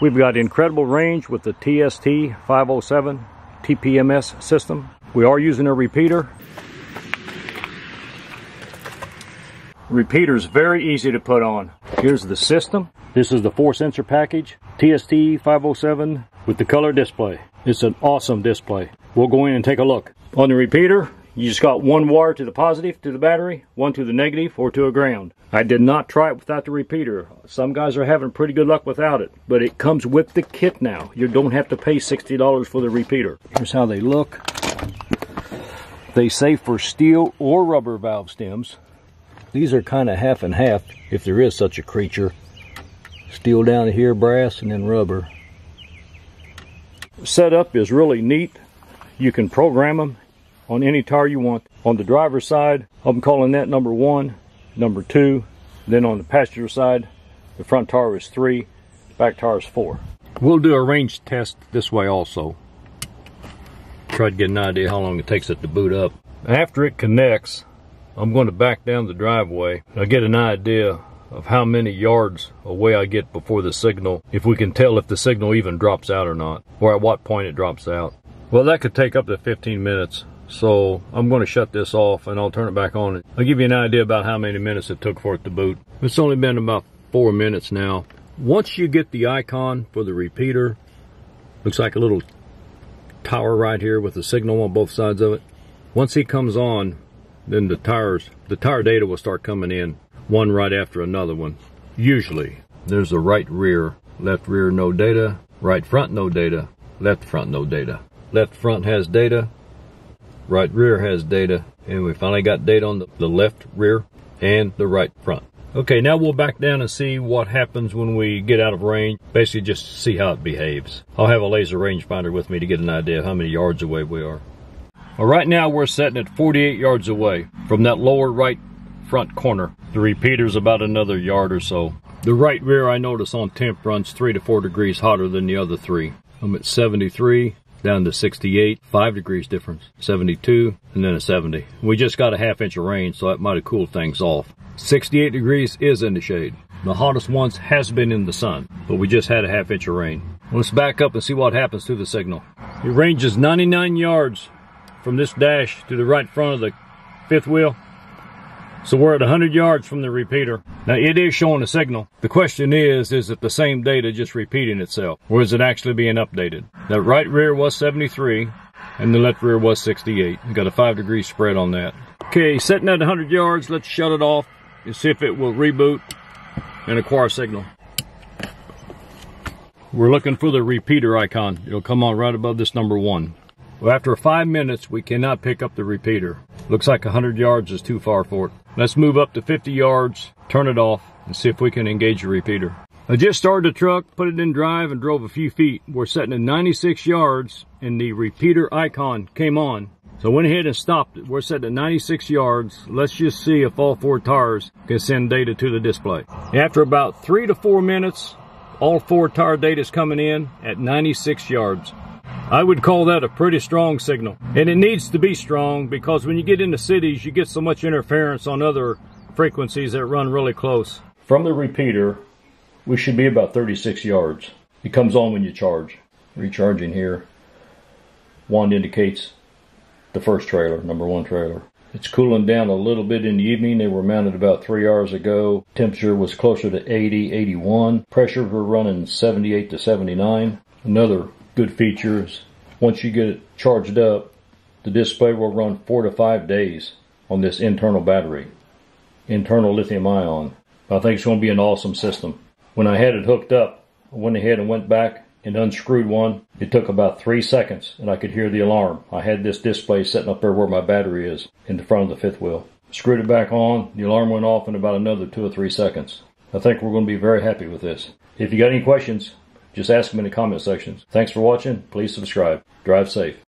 We've got incredible range with the TST-507 TPMS system. We are using a repeater. Repeater's very easy to put on. Here's the system. This is the 4-sensor package, TST-507 with the color display. It's an awesome display. We'll go in and take a look. On the repeater, you just got one wire to the positive, to the battery, one to the negative, or to a ground. I did not try it without the repeater. Some guys are having pretty good luck without it, but it comes with the kit now. You don't have to pay $60 for the repeater. Here's how they look. They say for steel or rubber valve stems. These are kind of half and half, if there is such a creature. Steel down here, brass, and then rubber. Setup is really neat. You can program them on any tire you want. On the driver's side, I'm calling that number 1, number 2. Then on the passenger side, the front tire is 3, back tire is 4. We'll do a range test this way also. Try to get an idea how long it takes it to boot up. After it connects, I'm going to back down the driveway. I get an idea of how many yards away I get before the signal, if we can tell if the signal even drops out or not, or at what point it drops out. Well, that could take up to 15 minutes. So I'm going to shut this off and I'll turn it back on. I'll give you an idea about how many minutes it took for it to boot. It's only been about 4 minutes now. Once you get the icon for the repeater, looks like a little tower right here with a signal on both sides of it. Once he comes on, then the tire data will start coming in, one right after another one. Usually, there's a right rear, left rear no data, right front no data, left front no data. Left front has data, right rear has data, and we finally got data on the left rear and the right front. Okay, now we'll back down and see what happens when we get out of range. Basically just see how it behaves. I'll have a laser rangefinder with me to get an idea of how many yards away we are. Well, right now we're setting it 48 yards away from that lower right front corner. The repeater's about another yard or so. The right rear, I notice on temp, runs 3 to 4 degrees hotter than the other three. I'm at 73. Down to 68, 5 degrees difference, 72, and then a 70. We just got a half-inch of rain, so that might have cooled things off. 68 degrees is in the shade. The hottest ones has been in the sun, but we just had a half-inch of rain. Let's back up and see what happens to the signal. It ranges 99 yards from this dash to the right front of the fifth wheel. So we're at 100 yards from the repeater. Now it is showing a signal. The question is it the same data just repeating itself? Or is it actually being updated? That right rear was 73 and the left rear was 68. We've got a 5 degree spread on that. Okay, setting at 100 yards, let's shut it off and see if it will reboot and acquire a signal. We're looking for the repeater icon. It'll come on right above this number 1. Well, after 5 minutes, we cannot pick up the repeater. Looks like 100 yards is too far for it. Let's move up to 50 yards, turn it off, and see if we can engage the repeater. I just started the truck, put it in drive, and drove a few feet. We're setting at 96 yards, and the repeater icon came on. So I went ahead and stopped it. We're setting at 96 yards. Let's just see if all 4 tires can send data to the display. After about 3 to 4 minutes, all 4 tire data is coming in at 96 yards. I would call that a pretty strong signal, and it needs to be strong because when you get into cities you get so much interference on other frequencies that run really close. From the repeater we should be about 36 yards. It comes on when you charge. Recharging here, wand indicates the first trailer, number 1 trailer. It's cooling down a little bit in the evening. They were mounted about 3 hours ago. Temperature was closer to 80, 81. Pressures were running 78 to 79. Another good features. Once you get it charged up, the display will run 4 to 5 days on this internal battery, internal lithium ion. I think it's going to be an awesome system. When I had it hooked up, I went ahead and went back and unscrewed one. It took about 3 seconds and I could hear the alarm. I had this display sitting up there where my battery is in the front of the fifth wheel. Screwed it back on, the alarm went off in about another 2 or 3 seconds. I think we're going to be very happy with this. If you got any questions, just ask them in the comment sections. Thanks for watching. Please subscribe. Drive safe.